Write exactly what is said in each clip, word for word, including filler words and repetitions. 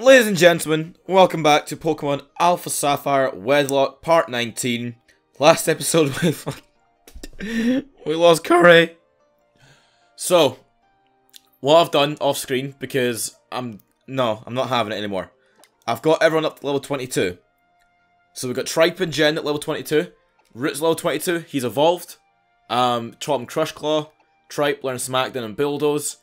Ladies and gentlemen, welcome back to Pokemon Alpha Sapphire Wedlock Part nineteen. Last episode we lost Curry. So, what I've done off screen, because I'm, no, I'm not having it anymore. I've got everyone up to level twenty-two. So we've got Tripen Gen at level twenty-two, Root's level twenty-two, he's evolved. Um, Taught him Crush Claw, Tripe learned Smackdown and Bulldoze.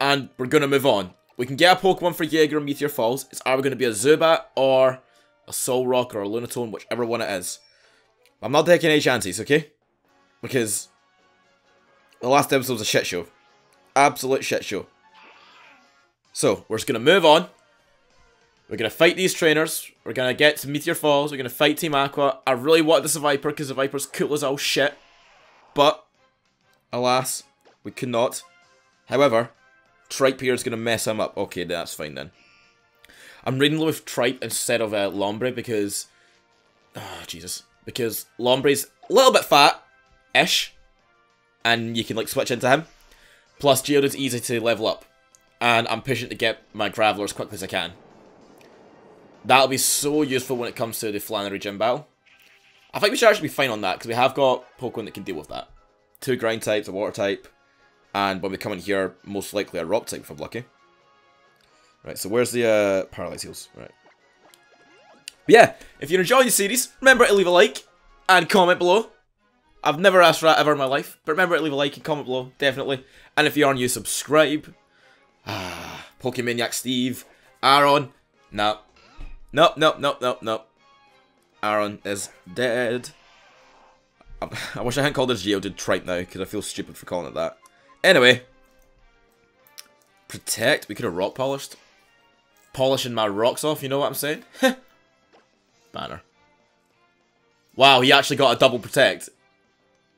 And we're going to move on. We can get a Pokemon for Jaeger and Meteor Falls. It's either going to be a Zubat or a Solrock or a Lunatone, whichever one it is. I'm not taking any chances, okay? Because the last episode was a shit show. Absolute shit show. So, we're just going to move on. We're going to fight these trainers. We're going to get to Meteor Falls. We're going to fight Team Aqua. I really wanted this Viper because the Viper's cool as all shit. But, alas, we could not. However, Tripe here is going to mess him up. Okay, that's fine then. I'm reading with Tripe instead of uh, Lombre because... Oh, Jesus. Because Lombre's a little bit fat-ish. And you can, like, switch into him. Plus, Geodude's easy to level up. And I'm pushing to get my Graveler as quickly as I can. That'll be so useful when it comes to the Flannery Gym battle. I think we should actually be fine on that, because we have got Pokemon that can deal with that. Two Ground types, a Water type. And when we come in here, most likely a Rock type if I'm lucky. Right, so where's the uh, Paralyze Heals? Right. But yeah, if you're enjoying the series, remember to leave a like and comment below. I've never asked for that ever in my life, but remember to leave a like and comment below, definitely. And if you are new, subscribe. Ah, Pokemaniac Steve, Aaron. No. Nope, nope, nope, nope, nope. Aaron is dead. I, I wish I hadn't called this Geodude Tripe now, because I feel stupid for calling it that. Anyway, protect. We could have rock polished. Polishing my rocks off, you know what I'm saying? Banner. Wow, he actually got a double protect.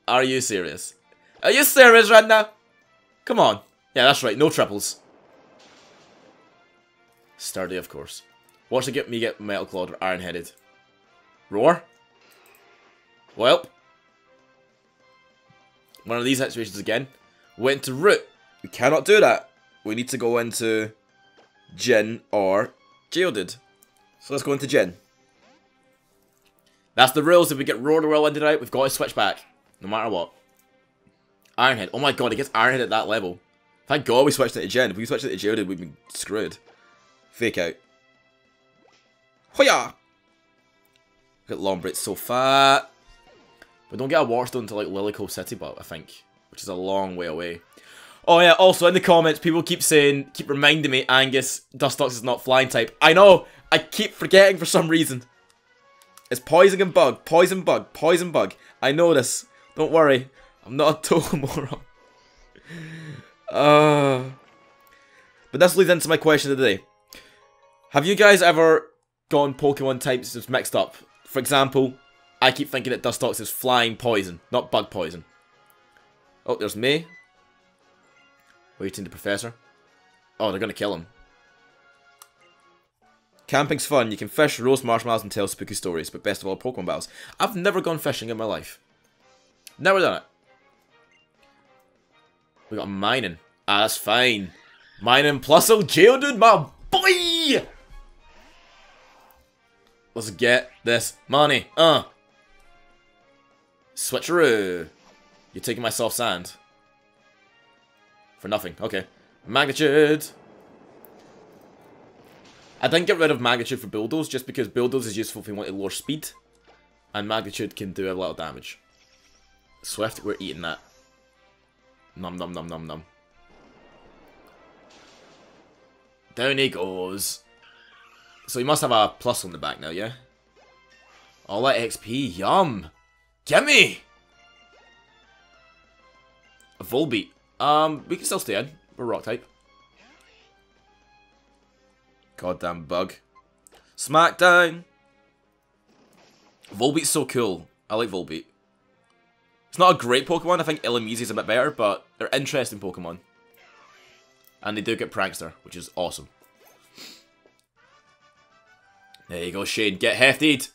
Are you serious? Are you serious right now? Come on. Yeah, that's right. No triples. Sturdy, of course. Watch it get me get Metal Clawed or Iron Headed. Roar? Welp. One of these situations again. Went to Root. We cannot do that. We need to go into Gen or Geodude. So let's go into Gen. That's the rules. If we get Roar the Whirlwind out, we've got to switch back. No matter what. Ironhead. Oh my god, he gets Ironhead at that level. Thank god we switched it to Gen. If we switched it to Geodude, we'd be screwed. Fake out. Hoya! Look at Lombre, it's so fat. We don't get a Waterstone until like Lilycove City, but I think. Which is a long way away. Oh yeah, also in the comments, people keep saying, keep reminding me, Angus, Dustox is not flying type. I know, I keep forgetting for some reason. It's poison and bug, poison bug, poison bug. I know this. Don't worry, I'm not a total moron. Uh, but this leads into my question of the day. Have you guys ever gone Pokemon types that's mixed up? For example, I keep thinking that Dustox is flying poison, not bug poison. Oh, there's May. Waiting the Professor. Oh, they're going to kill him. Camping's fun. You can fish, roast marshmallows and tell spooky stories. But best of all, Pokemon battles. I've never gone fishing in my life. Never done it. We got mining. Ah, that's fine. Mining plus old Geodude, my boy! Let's get this money. Uh. Switcheroo. You're taking my soft sand. For nothing. Okay. Magnitude. I didn't get rid of Magnitude for Bulldoze just because Bulldoze is useful if you want to lower speed. And Magnitude can do a lot of damage. Swift, we're eating that. Nom nom nom nom nom. Down he goes. So he must have a plus on the back now, yeah? All that X P. Yum. Gimme! A Volbeat. Um, we can still stay in. We're rock type. Goddamn bug. Smackdown! Volbeat's so cool. I like Volbeat. It's not a great Pokemon. I think Illumise's a bit better, but they're interesting Pokemon. And they do get Prankster, which is awesome. There you go, Shane. Get heftied!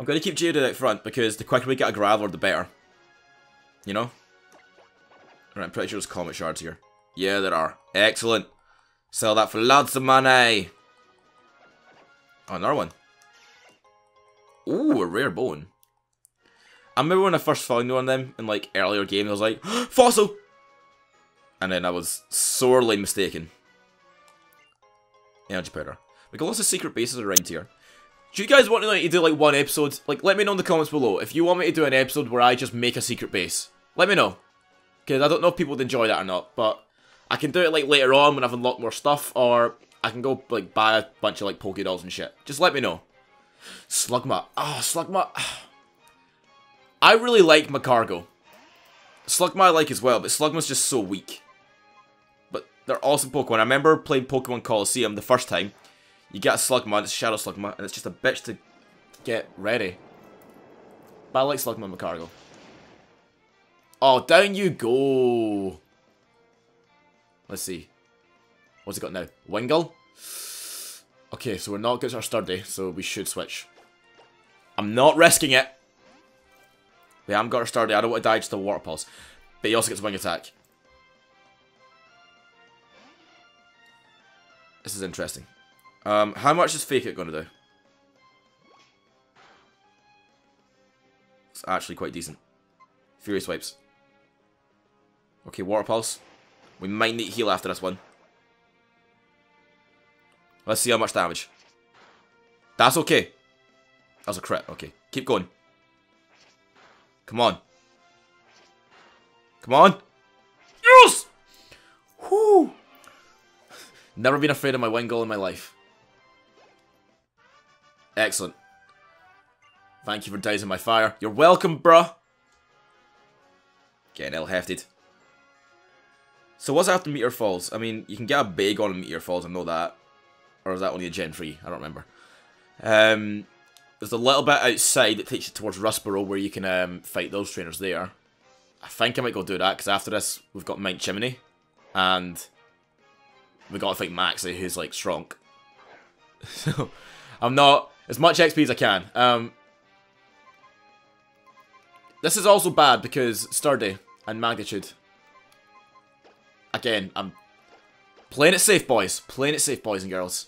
I'm going to keep Geodude out front, because the quicker we get a Graveler, the better. You know? Right, I'm pretty sure there's comet shards here. Yeah, there are. Excellent. Sell that for lots of money. Oh, another one. Ooh, a rare bone. I remember when I first found one of them in like earlier games, I was like, fossil! And then I was sorely mistaken. Energy powder. We got lots of secret bases around here. Do you guys want to, like, to do like one episode? Like, let me know in the comments below if you want me to do an episode where I just make a secret base. Let me know. Because I don't know if people would enjoy that or not, but I can do it like later on when I've unlocked more stuff, or I can go like buy a bunch of like Pokedolls and shit. Just let me know. Slugma. Oh, Slugma. I really like Magcargo. Slugma I like as well, but Slugma's just so weak. But they're awesome Pokemon. I remember playing Pokemon Coliseum the first time. You get a Slugma, it's Shadow Slugma, and it's just a bitch to get ready. But I like Slugma and Magcargo. Oh, down you go. Let's see. What's it got now? Wingull? Okay, so we're not good at our sturdy, so we should switch. I'm not risking it. We haven't got our sturdy. I don't want to die just to water pulse. But he also gets wing attack. This is interesting. Um, how much is Fake It going to do? It's actually quite decent. Furious Wipes. Okay, Water Pulse. We might need heal after this one. Let's see how much damage. That's okay. That was a crit. Okay, keep going. Come on. Come on. Yes! Whoo! Never been afraid of my Wingull in my life. Excellent. Thank you for dicing my fire. You're welcome, bruh. Getting ill-hefted. So what's after Meteor Falls? I mean, you can get a big on Meteor Falls, I know that. Or is that only a Gen three? I don't remember. Um, there's a little bit outside that takes you towards Rustboro where you can um, fight those trainers there. I think I might go do that, because after this, we've got Mount Chimney. And we got to fight Maxie, who's like strong. So, I'm not as much X P as I can. Um, this is also bad because sturdy and magnitude. Again, I'm playing it safe, boys. Playing it safe, boys and girls.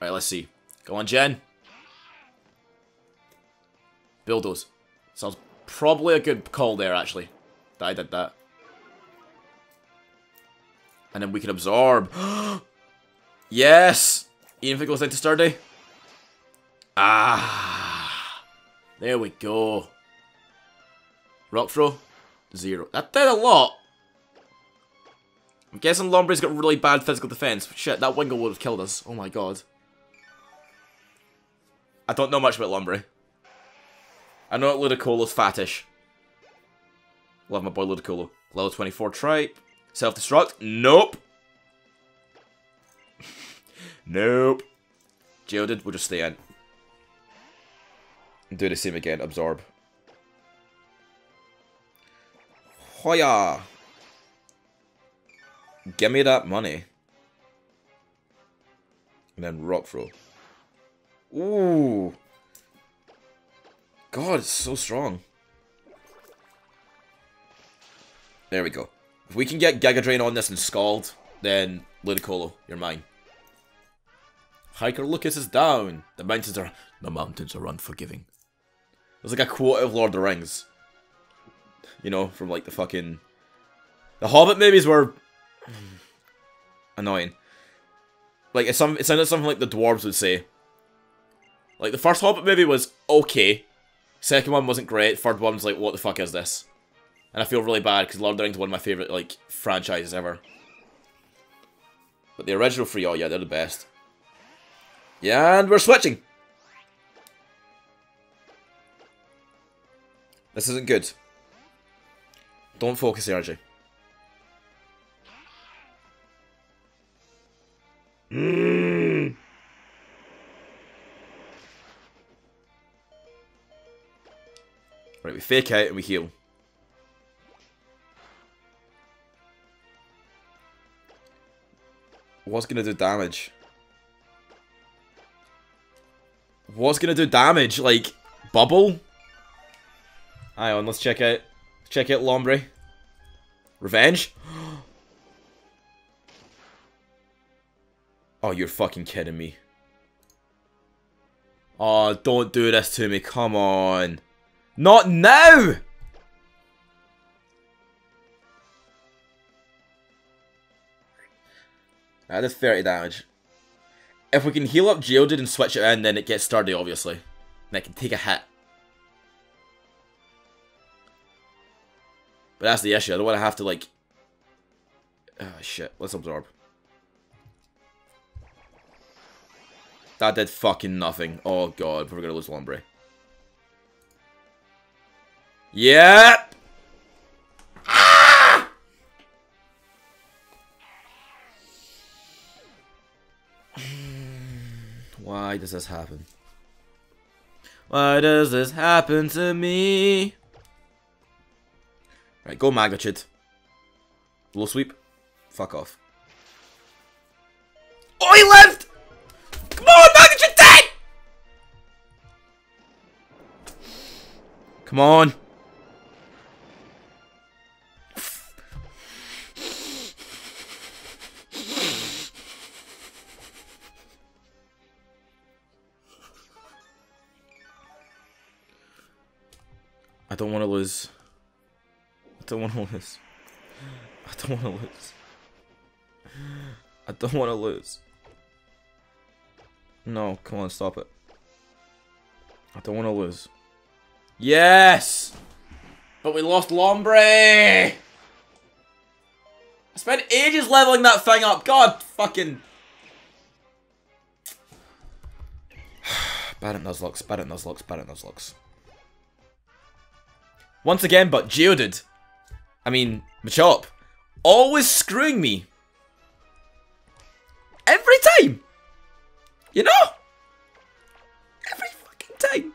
All right, let's see. Go on, Jen. Bulldoze. Sounds probably a good call there, actually. That I did that. And then we can absorb. Yes! Even if it goes into sturdy. Ah! There we go. Rock throw. Zero. That did a lot. I'm guessing Lombre's got really bad physical defense. Shit, that Wingull would have killed us. Oh my god. I don't know much about Lombre. I know that Ludicolo's fattish. Love my boy Ludicolo. level twenty-four Tripe. Self-destruct? Nope. Nope. Geodid, we'll just stay in. Do the same again. Absorb. Hoya. Give me that money. And then rock throw. Ooh. God, it's so strong. There we go. If we can get Giga Drain on this and Scald, then Ludicolo, you're mine. Hiker Lucas is down. The mountains are the mountains are unforgiving. It's like a quote of Lord of the Rings. You know, from like the fucking the Hobbit movies were annoying. Like it's some it sounded something like the dwarves would say. Like the first Hobbit movie was okay. Second one wasn't great. Third one was like, what the fuck is this? And I feel really bad because Lord of the Rings is one of my favourite like franchises ever. But the original three, oh yeah, they're the best. Yeah, and we're switching. This isn't good. Don't focus energy. Mm. Right, we fake out and we heal. What's gonna do damage? What's gonna do damage? Like bubble? Hang on, let's check out check out Lombre. Revenge? Oh, you're fucking kidding me. Oh, don't do this to me. Come on. Not now! That is thirty damage. If we can heal up Geodude and switch it in, then it gets sturdy, obviously. And it can take a hit. But that's the issue. I don't want to have to, like... Oh, shit. Let's absorb. That did fucking nothing. Oh, God. We're going to lose Lombre. Yep! Ah! Why does this happen? Why does this happen to me? Right, go Magnitude. Low sweep. Fuck off. Oh, he lived! Come on, Magnitude ten! Come on. I don't want to lose. I don't want to lose. I don't want to lose. I don't want to lose. No, come on, stop it. I don't want to lose. Yes! But we lost Lombre! I spent ages leveling that thing up. God fucking... Bad at Nuzlocke, bad at Nuzlocke, bad at Nuzlocke. Once again, but Geodude. I mean, Machop. Always screwing me. Every time. You know? Every fucking time.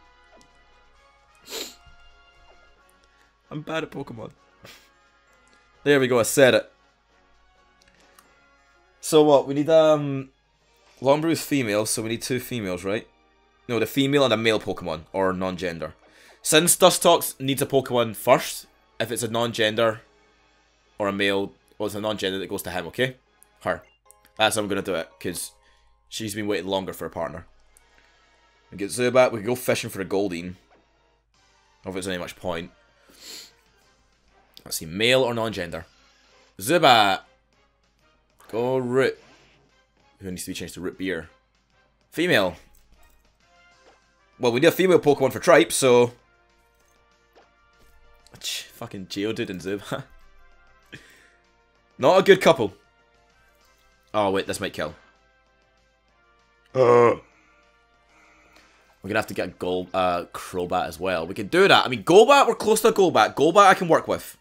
I'm bad at Pokemon. There we go, I said it. So what, we need, um... Lombre is female, so we need two females, right? No, the female and a male Pokemon, or non-gender. Since Dustox needs a Pokemon first, if it's a non-gender or a male, well, it's a non-gender that goes to him, okay? Her. That's how I'm going to do it, because she's been waiting longer for a partner. We get Zubat, we can go fishing for a Goldeen. I don't know if there's any much point. Let's see, male or non-gender. Zubat! Go Root. Who needs to be changed to Root Beer? Female. Well, we need a female Pokemon for Tripe, so... Fucking Geodude and Zubat. Not a good couple. Oh wait, this might kill. Uh. We're gonna have to get a Gol uh, Crobat as well. We can do that. I mean, Golbat, we're close to a Golbat. Golbat I can work with.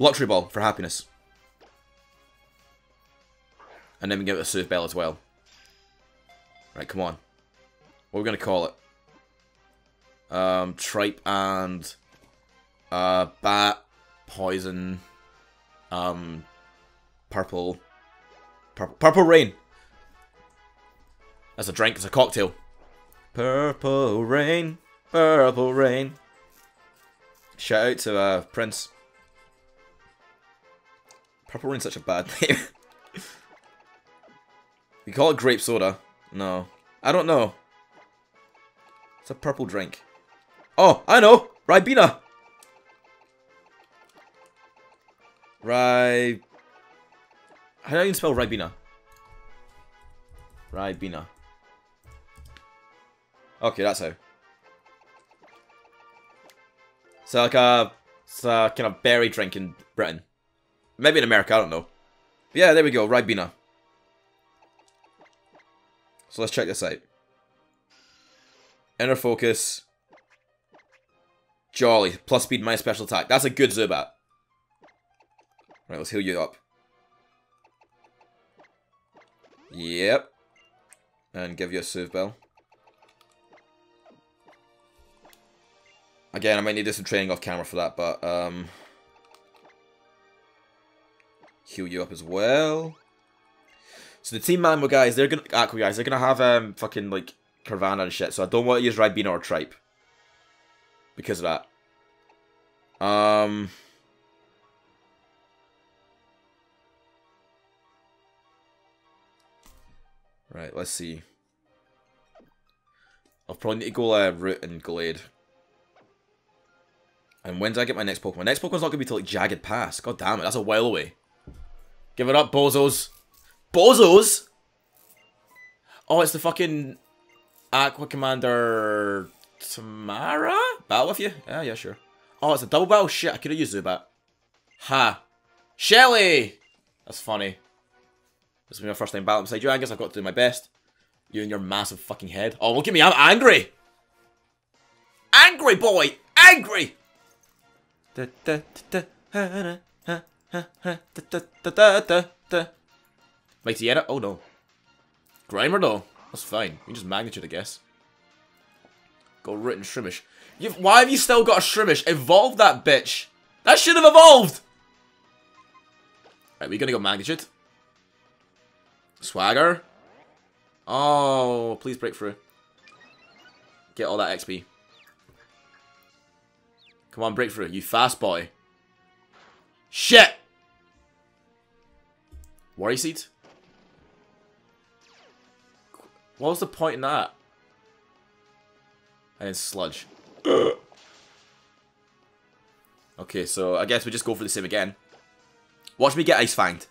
Luxury Ball for happiness. And then we can give it a Soothe Bell as well. Right, come on. What are we gonna call it? Um, Tripe and uh, Bat, Poison, um, Purple, Purple, Purple Rain. That's a drink, it's a cocktail. Purple Rain, Purple Rain. Shout out to uh, Prince. Purple Rain's such a bad name. You call it grape soda? No. I don't know. It's a purple drink. Oh, I know! Ribena! Ri... How do I even spell Ribena? Ribena. Okay, that's how. It's like a... It's a kind of berry drink in Britain. Maybe in America, I don't know. But yeah, there we go, Ribena. So let's check this out. Inner Focus. Jolly. Plus speed, minus special attack. That's a good Zubat. Right, let's heal you up. Yep. And give you a Soothe Bell. Again, I might need to do some training off camera for that, but... um, heal you up as well. So the Team Magma guys, they're gonna... Aqua guys, they're gonna have um fucking, like... Carvana and shit, so I don't want to use Ribena or Tripe. Because of that. Um. Right, let's see. I'll probably need to go uh, Root and Glade. And when do I get my next Pokemon? My next Pokemon's not going to be till like Jagged Pass. God damn it, that's a while away. Give it up, bozos. Bozos? Oh, it's the fucking Aqua Commander Tamara? Battle with you? Yeah, yeah, sure. Oh, it's a double battle? Shit, I could have used Zubat. Ha. Shelly! That's funny. This will be my first time battle beside you, Angus. I've got to do my best. You and your massive fucking head. Oh, look at me, I'm angry! Angry boy! Angry! Mighty Edit? Oh no. Grimer though? That's fine. We can just magnitude, I guess. Go Root and Shroomish. You've, why have you still got a Shroomish? Evolve that bitch! That should have evolved! Right, we're gonna go magnitude. Swagger. Oh, please break through. Get all that X P. Come on, break through, you fast boy. Shit! Worry Seed? What was the point in that? And then Sludge. Okay, so I guess we just go for the same again. Watch me get Ice Fanged.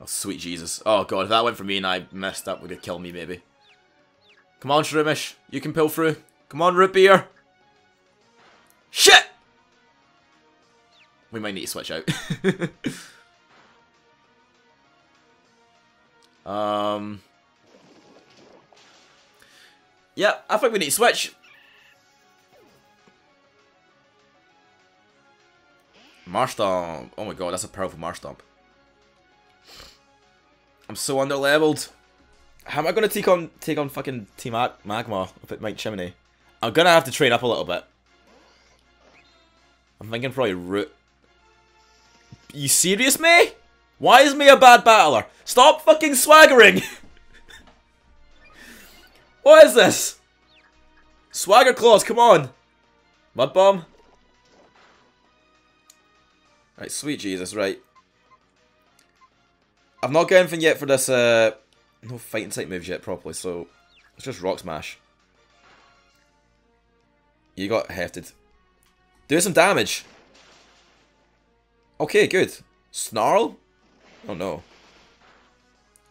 Oh, sweet Jesus. Oh, God, if that went for me and I messed up, would it kill me, maybe? Come on, Shroomish. You can pull through. Come on, Root Beer. Shit! We might need to switch out. um. Yeah, I think we need to switch. Marsh Stomp. Oh my god, that's a powerful Marsh Stomp. I'm so underleveled. How am I gonna take on take on fucking Team Magma up at Mount Chimney? I'm gonna have to train up a little bit. I'm thinking probably Root. You serious, May? Why is May a bad battler? Stop fucking swaggering! What is this? Swagger claws, come on! Mud bomb. Right, sweet Jesus, right. I've not got anything yet for this, uh... no fighting type moves yet properly, so... it's just Rock Smash. You got hefted. Do some damage. Okay, good. Snarl? Oh no.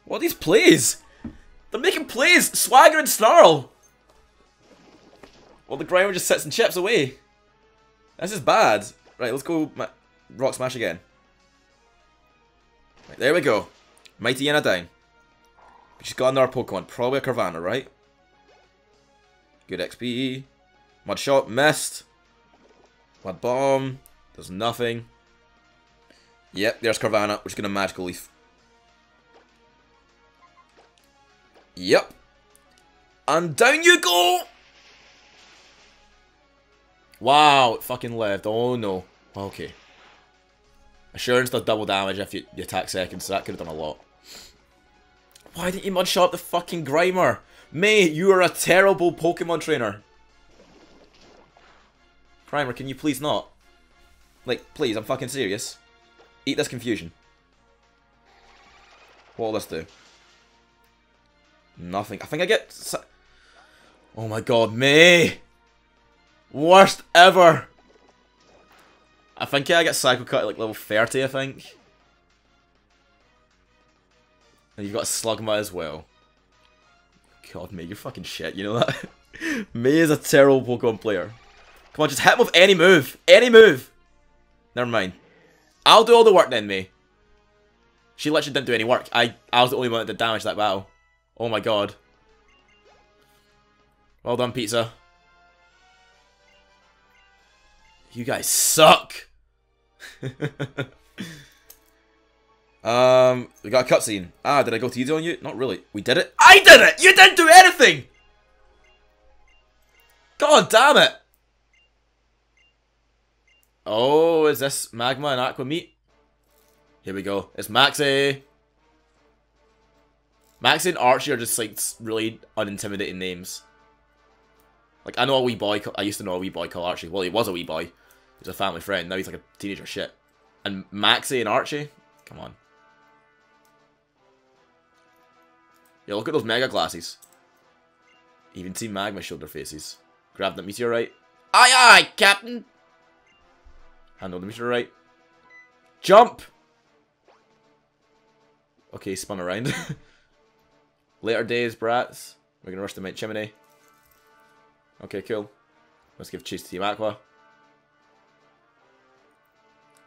What are these plays? They're making plays! Swagger and Snarl! Well, the Grimer just sits and chips away. This is bad. Right, let's go ma Rock Smash again. Right, there we go. Mighty Yenna down. But she's got another Pokemon. Probably a Carvanha, right? Good X P. Mud Shot. Missed. Mud Bomb. There's nothing. Yep, there's Carvanha, which is gonna Magical Leaf. Yep. And down you go! Wow, it fucking lived. Oh no. Okay. Assurance does double damage if you, you attack second, so that could have done a lot. Why didn't you Mud Shot the fucking Grimer? May, you are a terrible Pokemon trainer. Grimer, can you please not? Like, please, I'm fucking serious. Eat this confusion. What will this do? Nothing. I think I get... Oh my god, May! Worst ever! I think I get Psycho Cut at like level thirty, I think. And you've got Slugma as well. God, May, you're fucking shit, you know that? May is a terrible Pokemon player. Come on, just hit him with any move! Any move! Never mind. I'll do all the work then, May. She literally didn't do any work. I, I was the only one that did damage that battle. Oh my god. Well done, Pizza. You guys suck! um, we got a cutscene. Ah, did I go to easy on you? Not really. We did it. I did it! You didn't do anything! God damn it! Oh, is this Magma and Aqua meet? Here we go. It's Maxie. Maxie and Archie are just like really unintimidating names. Like I know a wee boy. I used to know a wee boy called Archie. Well, he was a wee boy. He was a family friend. Now he's like a teenager. Shit. And Maxie and Archie. Come on. Yeah, look at those mega glasses. Even Team Magma showed their faces. Grab that meteorite. Aye, aye, Captain! Handle the meteorite. Jump! Okay, spun around. Later days, brats. We're gonna rush to Mount Chimney. Okay, cool. Let's give chase to Team Aqua.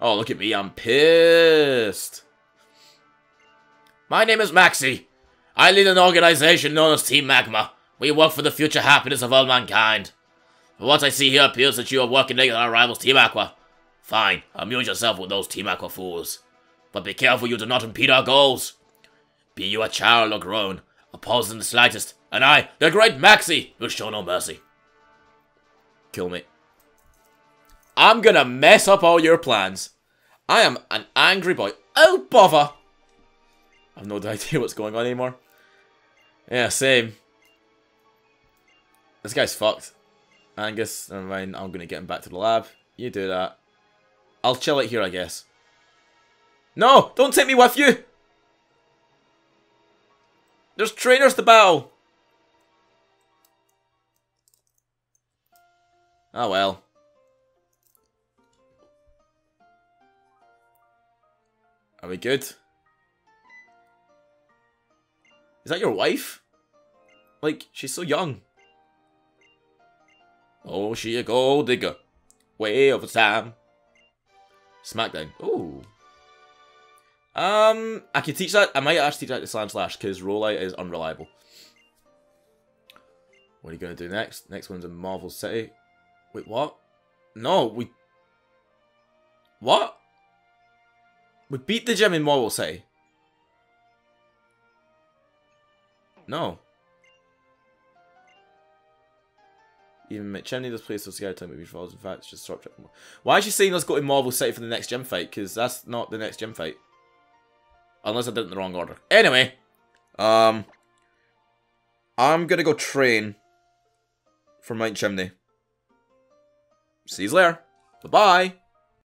Oh, look at me, I'm pissed! My name is Maxi. I lead an organization known as Team Magma. We work for the future happiness of all mankind. From what I see here appears that you are working against our rivals Team Aqua. Fine, amuse yourself with those Team Aqua fools. But be careful you do not impede our goals. Be you a child or grown, oppose them the slightest, and I, the great Maxi, will show no mercy. Kill me. I'm gonna mess up all your plans. I am an angry boy. Oh, bother! I've no idea what's going on anymore. Yeah, same. This guy's fucked. Angus, and then I'm gonna get him back to the lab. You do that. I'll chill it here, I guess. No! Don't take me with you! There's trainers to battle! Ah well. Are we good? Is that your wife? Like, she's so young. Oh, she a gold digger. Way over time. Smackdown. Ooh. Um, I could teach that. I might actually teach that to Slam Slash, because rollout is unreliable. What are you going to do next? Next one's in Marvel City. Wait, what? No, we... What? We beat the gym in Marvel City. No. Even Mount Chimney, this place was scary time with falls. In fact, it's just short trip. Why is she saying let's go to Marvel City for the next gym fight? Because that's not the next gym fight. Unless I did it in the wrong order. Anyway. Um. I'm gonna go train. For Mount Chimney. See you later. Bye-bye.